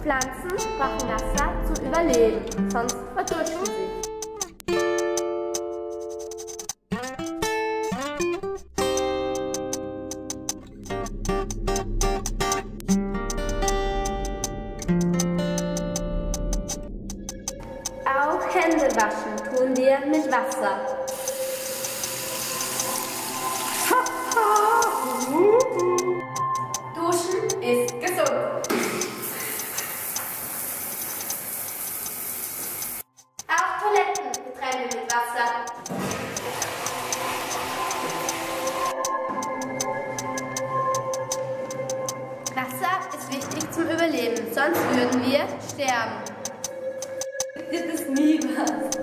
Pflanzen brauchen Wasser zum Überleben, sonst verdursten sie. Auch Hände waschen tun wir mit Wasser. Duschen ist gesund. Auch Toiletten betreiben wir mit Wasser. Wasser ist wichtig zum Überleben, sonst würden wir sterben. Das ist nie was.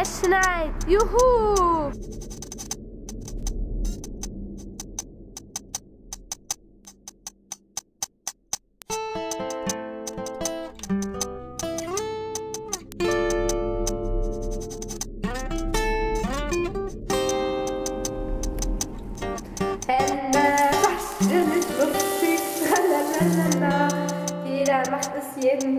Es schneit! Juhu! Jeder macht es jeden